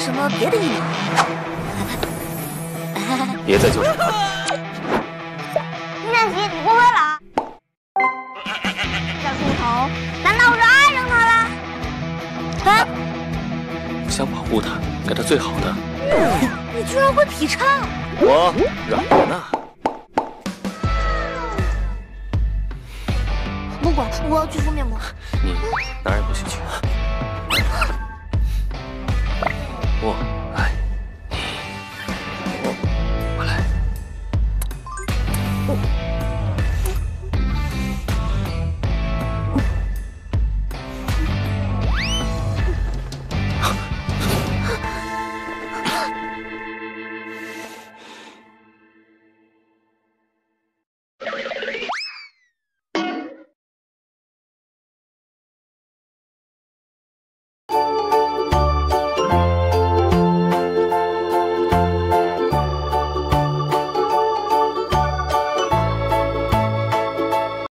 什么别的异能？别的就是他。练习不会了。小秃头，难道我是爱上他了？啊！我想保护他，给他最好的。你居然会劈叉！我软着呢。 不管，我要去敷面膜。你哪儿也不许去。